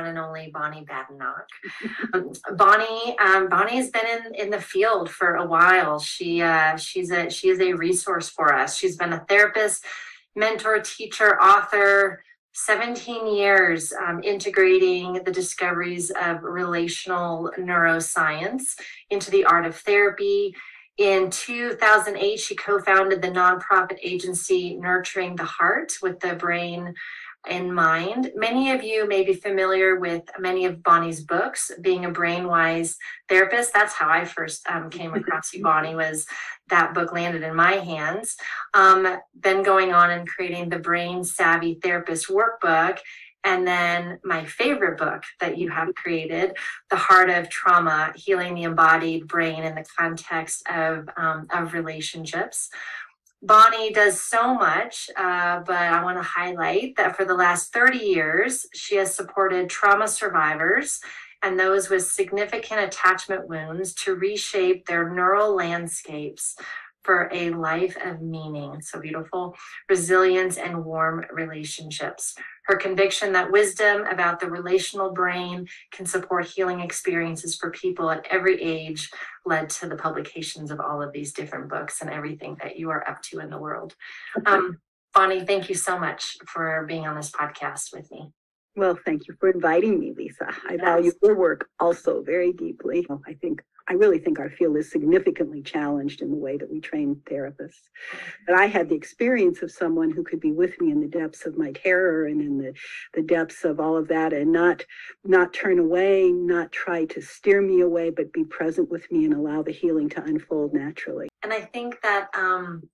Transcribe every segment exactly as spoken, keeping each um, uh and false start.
one and only Bonnie Badenoch. um, Bonnie, um, Bonnie's been in, in the field for a while. She, uh, she's a, she is a resource for us. She's been a therapist, mentor, teacher, author, seventeen years um, integrating the discoveries of relational neuroscience into the art of therapy. In two thousand eight, she co-founded the nonprofit agency Nurturing the Heart with the Brain in Mind. Many of you may be familiar with many of Bonnie's books. Being a brainwise therapist, that's how I first um, came across you, Bonnie, was that book landed in my hands. Um, then going on and creating the Brain Savvy Therapist workbook. And then my favorite book that you have created, The Heart of Trauma, Healing the Embodied Brain in the Context of, um, of Relationships. Bonnie does so much, uh, but I want to highlight that for the last thirty years, she has supported trauma survivors and those with significant attachment wounds to reshape their neural landscapes for a life of meaning. So beautiful, resilience, and warm relationships. Her conviction that wisdom about the relational brain can support healing experiences for people at every age led to the publications of all of these different books and everything that you are up to in the world. Um, Bonnie, thank you so much for being on this podcast with me. Well, thank you for inviting me, Lisa. I yes. value your work also very deeply. I think I really think our field is significantly challenged in the way that we train therapists. But I had the experience of someone who could be with me in the depths of my terror and in the, the depths of all of that, and not, not turn away, not try to steer me away, but be present with me and allow the healing to unfold naturally. And I think that um,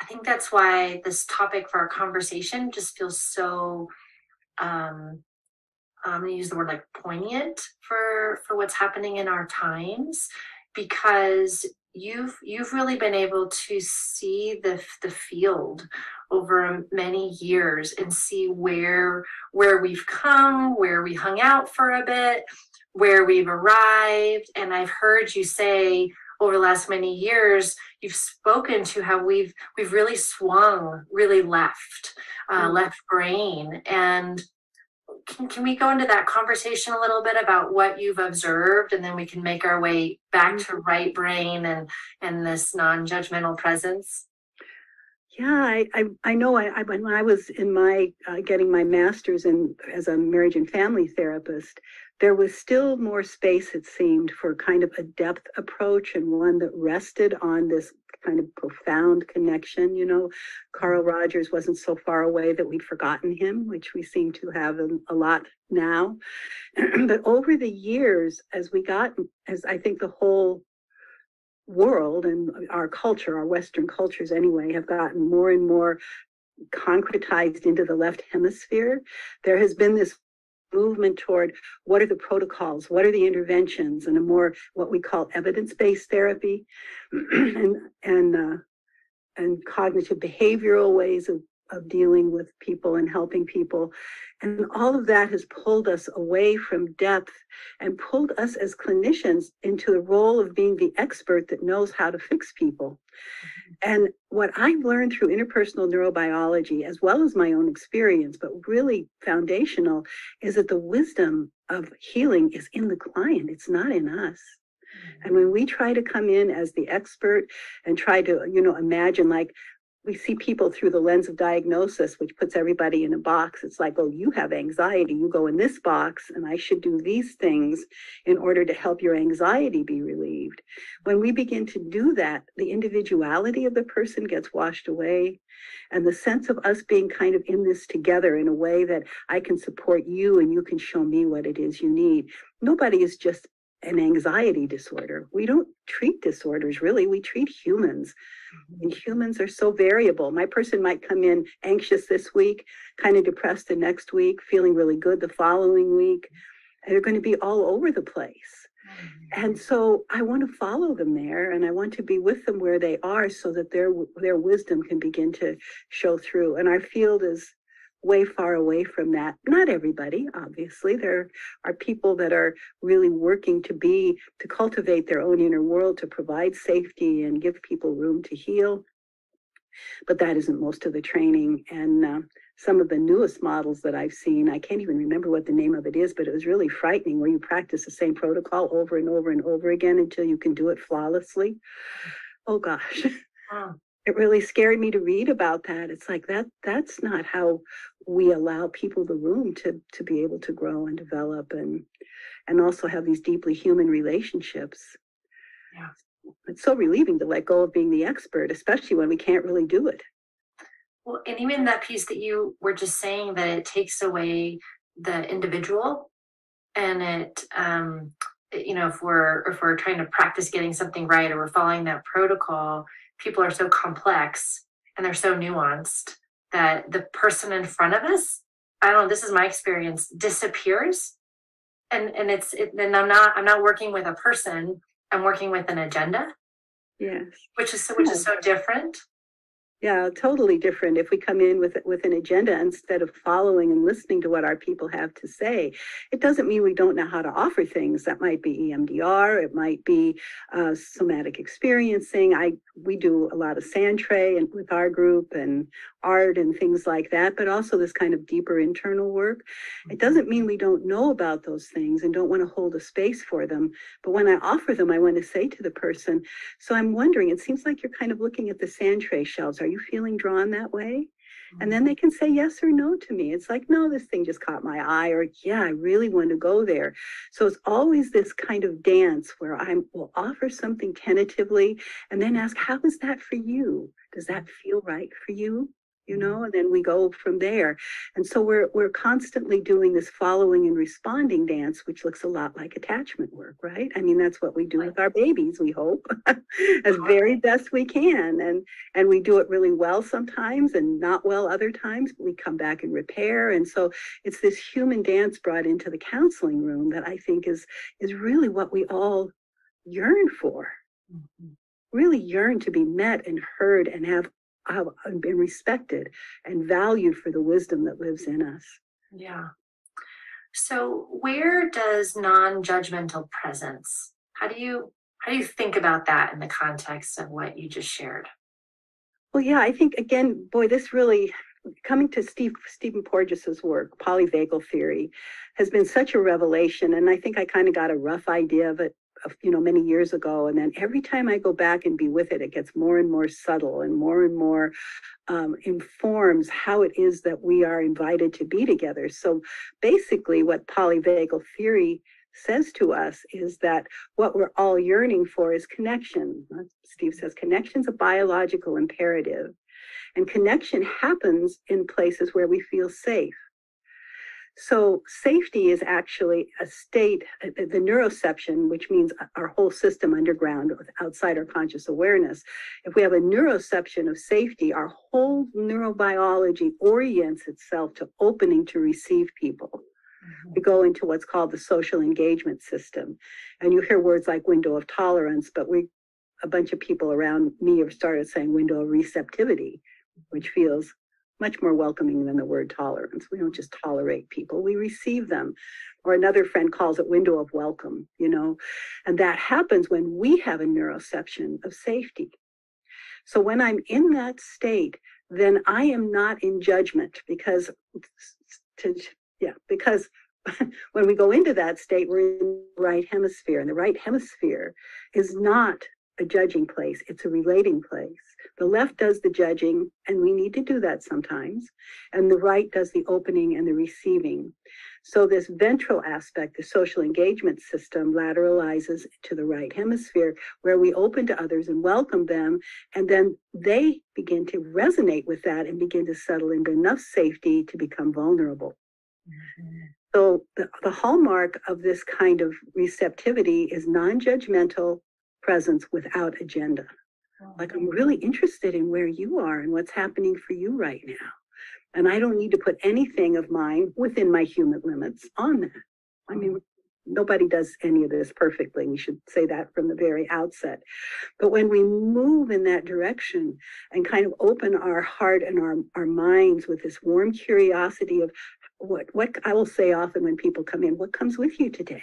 I think that's why this topic for our conversation just feels so um, I'm going to use the word like poignant for, for what's happening in our times, because you've, you've really been able to see the, the field over many years and see where, where we've come, where we hung out for a bit, where we've arrived. And I've heard you say over the last many years, you've spoken to how we've, we've really swung, really left, uh, mm-hmm. left brain. And Can, can we go into that conversation a little bit about what you've observed, and then we can make our way back to right brain and, and this non-judgmental presence? Yeah, I I, I know I, I when I was in my uh, getting my master's in as a marriage and family therapist, there was still more space, it seemed, for kind of a depth approach, and one that rested on this kind of profound connection. You know, Carl Rogers wasn't so far away that we'd forgotten him, which we seem to have a lot now. But over the years, as we got, as I think the whole world and our culture, our Western cultures anyway, have gotten more and more concretized into the left hemisphere, there has been this movement toward what are the protocols, what are the interventions, and a more what we call evidence-based therapy, and and uh, and cognitive behavioral ways of, of dealing with people and helping people. And all of that has pulled us away from depth and pulled us as clinicians into the role of being the expert that knows how to fix people. And what I've learned through interpersonal neurobiology, as well as my own experience, but really foundational, is that the wisdom of healing is in the client. It's not in us. And when we try to come in as the expert and try to, you know, imagine, like, we see people through the lens of diagnosis, which puts everybody in a box. It's like, oh, you have anxiety, you go in this box, and I should do these things in order to help your anxiety be relieved. When we begin to do that, the individuality of the person gets washed away, and the sense of us being kind of in this together in a way that I can support you and you can show me what it is you need. Nobody is just an anxiety disorder. We don't treat disorders, really. We treat humans. And humans are so variable. My person might come in anxious this week, kind of depressed the next week, feeling really good the following week. And they're going to be all over the place. And so I want to follow them there, and I want to be with them where they are so that their their wisdom can begin to show through. And our field is way far away from that. Not everybody, obviously. There are people that are really working to be, to cultivate their own inner world, to provide safety and give people room to heal. But that isn't most of the training. And uh, some of the newest models that I've seen. I can't even remember what the name of it is, but it was really frightening, where you practice the same protocol over and over and over again until you can do it flawlessly. Oh, gosh. Wow. It really scared me to read about that. It's like that that's not how we allow people the room to to be able to grow and develop and and also have these deeply human relationships. Yeah. It's so relieving to let go of being the expert, especially when we can't really do it. Well, and even that piece that you were just saying, that it takes away the individual, and it, um, you know, if we're, if we're trying to practice getting something right, or we're following that protocol, people are so complex and they're so nuanced that the person in front of us, I don't know, this is my experience, disappears. And, and it's, it, and I'm not, I'm not working with a person, I'm working with an agenda. Yes. Which is so, which is so different. Yeah, totally different if we come in with with an agenda instead of following and listening to what our people have to say. It doesn't mean we don't know how to offer things. That might be E M D R. It might be uh, somatic experiencing. I we do a lot of Santre and with our group, and art and things like that, but also this kind of deeper internal work. It doesn't mean we don't know about those things and don't want to hold a space for them. But when I offer them, I want to say to the person, so I'm wondering, it seems like you're kind of looking at the Santre shelves. Are you feeling drawn that way? And then they can say yes or no to me. It's like, no, this thing just caught my eye, or yeah, I really want to go there. So it's always this kind of dance where I will offer something tentatively and then ask, how is that for you? Does that feel right for you? You know, and then we go from there. And so we're we're constantly doing this following and responding dance, which looks a lot like attachment work, right? I mean, that's what we do with our babies, we hope, as very best we can. And and we do it really well sometimes and not well other times, but we come back and repair. And so it's this human dance brought into the counseling room that I think is is really what we all yearn for. Mm-hmm. Really yearn to be met and heard and have have been respected and valued for the wisdom that lives in us. Yeah. So where does non-judgmental presence, how do you, how do you think about that in the context of what you just shared? Well, yeah, I think, again, boy, this really, coming to Steve, Stephen Porges' work, Polyvagal Theory, has been such a revelation. And I think I kind of got a rough idea of it, you know, many years ago. And then every time I go back and be with it, it gets more and more subtle and more and more um, informs how it is that we are invited to be together. So basically what polyvagal theory says to us is that what we're all yearning for is connection. Steve says connection's a biological imperative, and connection happens in places where we feel safe. So safety is actually a state, the neuroception, which means our whole system underground outside our conscious awareness. If we have a neuroception of safety, our whole neurobiology orients itself to opening to receive people. We go into what's called the social engagement system. And you hear words like window of tolerance, but we, a bunch of people around me have started saying window of receptivity, which feels much more welcoming than the word tolerance. We don't just tolerate people, we receive them. Or another friend calls it window of welcome, you know, and that happens when we have a neuroception of safety. So when I'm in that state, then I am not in judgment, because, to, yeah, because when we go into that state, we're in the right hemisphere, and the right hemisphere is not a judging place, it's a relating place. The left does the judging, and we need to do that sometimes, and the right does the opening and the receiving. So this ventral aspect, the social engagement system, lateralizes to the right hemisphere, where we open to others and welcome them, and then they begin to resonate with that and begin to settle into enough safety to become vulnerable. Mm-hmm. So the, the hallmark of this kind of receptivity is non-judgmental presence without agenda. Like, I'm really interested in where you are and what's happening for you right now. And I don't need to put anything of mine within my human limits on that. I mean, nobody does any of this perfectly. We should say that from the very outset. But when we move in that direction and kind of open our heart and our, our minds with this warm curiosity of what, what I will say often when people come in, what comes with you today?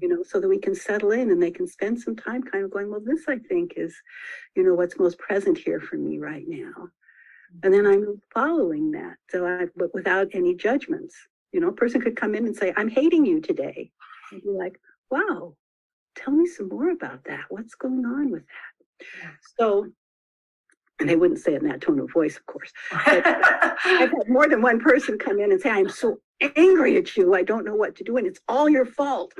You know, so that we can settle in and they can spend some time kind of going, well, this, I think, is, you know, what's most present here for me right now. And then I'm following that. So I, but without any judgments, you know, a person could come in and say, I'm hating you today. And you're like, wow, tell me some more about that. What's going on with that? Yeah. So, and they wouldn't say it in that tone of voice, of course. But I've had more than one person come in and say, I'm so angry at you. I don't know what to do. And it's all your fault,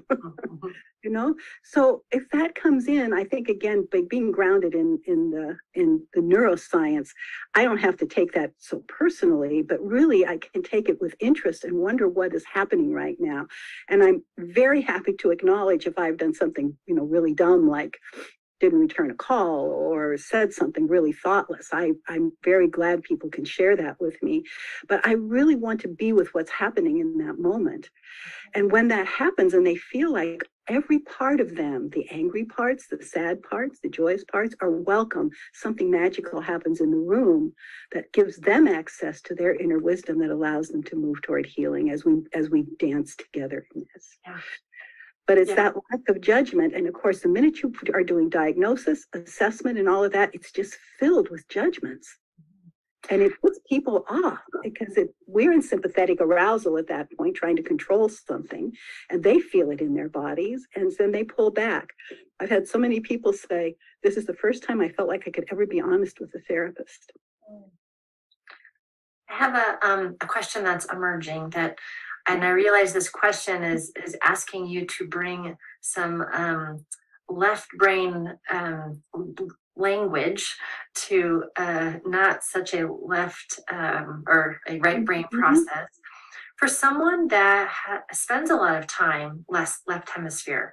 you know? So if that comes in, I think, again, by being grounded in, in, the, in the neuroscience, I don't have to take that so personally, but really I can take it with interest and wonder what is happening right now. And I'm very happy to acknowledge if I've done something, you know, really dumb, like didn't return a call or said something really thoughtless. I, I'm very glad people can share that with me, but I really want to be with what's happening in that moment. And when that happens and they feel like every part of them, the angry parts, the sad parts, the joyous parts are welcome, something magical happens in the room that gives them access to their inner wisdom that allows them to move toward healing as we, as we dance together in this. Yeah. But it's yeah. that lack of judgment. And of course, the minute you are doing diagnosis, assessment, and all of that, it's just filled with judgments. And it puts people off because it, we're in sympathetic arousal at that point, trying to control something. And they feel it in their bodies. And then they pull back. I've had so many people say, this is the first time I felt like I could ever be honest with a therapist. I have a, um, a question that's emerging that And I realize this question is is asking you to bring some um, left brain um, language to uh, not such a left um, or a right brain mm-hmm. process for someone that ha- spends a lot of time less left hemisphere,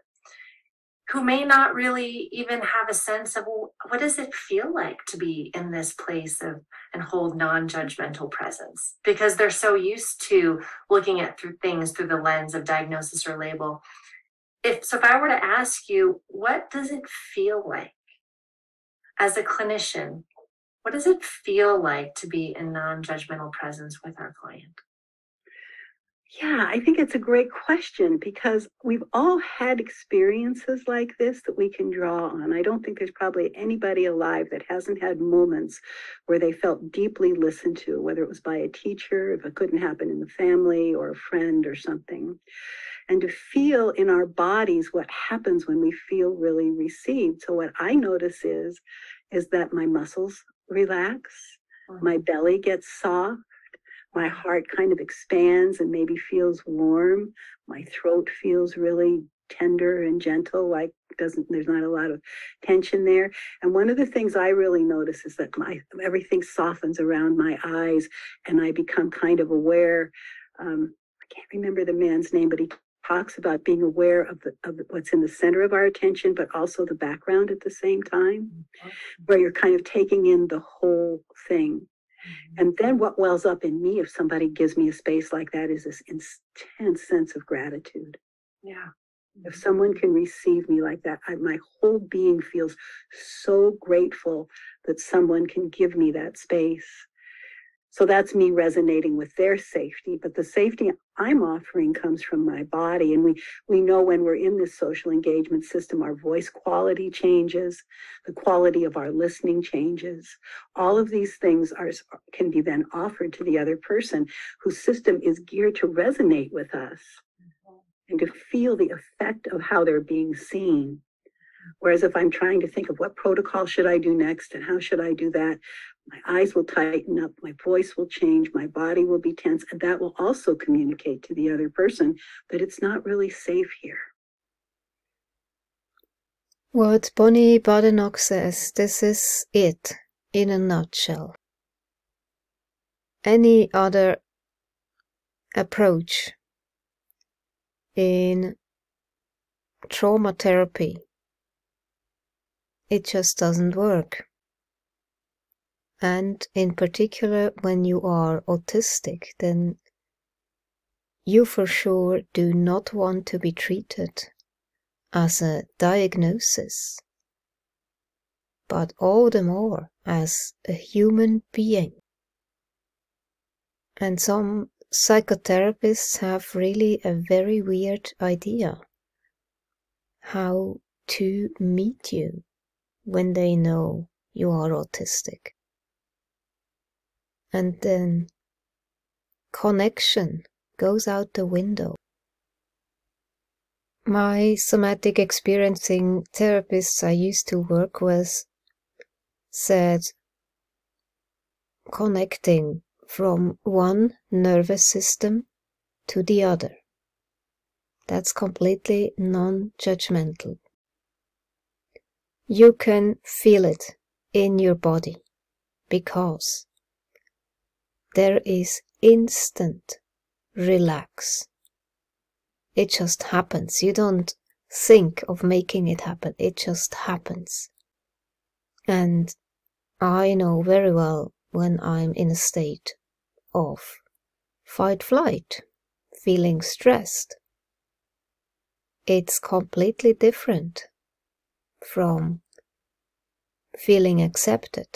who may not really even have a sense of well, what does it feel like to be in this place of and hold non-judgmental presence, because they're so used to looking at through things through the lens of diagnosis or label. If so, if I were to ask you, what does it feel like as a clinician? What does it feel like to be in non-judgmental presence with our client? Yeah, I think it's a great question because we've all had experiences like this that we can draw on. I don't think there's probably anybody alive that hasn't had moments where they felt deeply listened to, whether it was by a teacher, if it couldn't happen in the family or a friend or something. And to feel in our bodies what happens when we feel really received. So what I notice is, is that my muscles relax, my belly gets soft. My heart kind of expands and maybe feels warm. My throat feels really tender and gentle, like doesn't there's not a lot of tension there. And one of the things I really notice is that my everything softens around my eyes and I become kind of aware. Um, I can't remember the man's name, but he talks about being aware of, the, of what's in the center of our attention, but also the background at the same time, where you're kind of taking in the whole thing. And then what wells up in me if somebody gives me a space like that is this intense sense of gratitude. Yeah. If someone can receive me like that, I, my whole being feels so grateful that someone can give me that space. So that's me resonating with their safety, but the safety I'm offering comes from my body. And we, we know when we're in this social engagement system, our voice quality changes, the quality of our listening changes. All of these things are, can be then offered to the other person whose system is geared to resonate with us and to feel the effect of how they're being seen. Whereas if I'm trying to think of what protocol should I do next and how should I do that, my eyes will tighten up, my voice will change, my body will be tense, and that will also communicate to the other person that it's not really safe here. What Bonnie Badenoch says, this is it in a nutshell. Any other approach in trauma therapy, it just doesn't work. And in particular, when you are autistic, then you for sure do not want to be treated as a diagnosis, but all the more as a human being. And some psychotherapists have really a very weird idea how to meet you when they know you are autistic. And then connection goes out the window. My somatic experiencing therapists I used to work with said connecting from one nervous system to the other. That's completely non-judgmental. You can feel it in your body because there is instant relax. It just happens. You don't think of making it happen. It just happens. And I know very well when I'm in a state of fight-flight, feeling stressed. It's completely different from feeling accepted,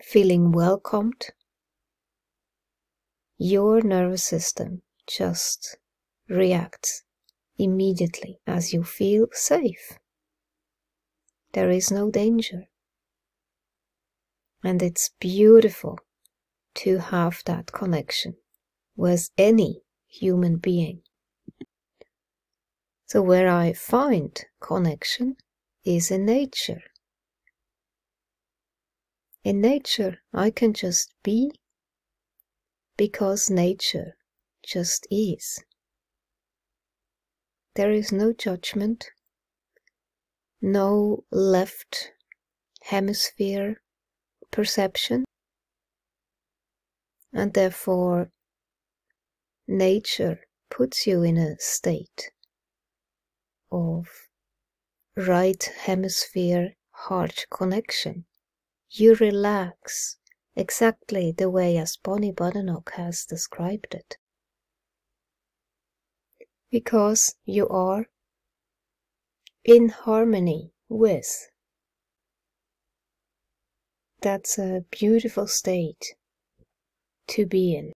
feeling welcomed. Your nervous system just reacts immediately as you feel safe. There is no danger. And it's beautiful to have that connection with any human being. So where I find connection is in nature. In nature, I can just be because nature just is. There is no judgment, no left hemisphere perception, and therefore nature puts you in a state of right hemisphere heart connection. You relax exactly the way as Bonnie Badenoch has described it. Because you are in harmony with. That's a beautiful state to be in.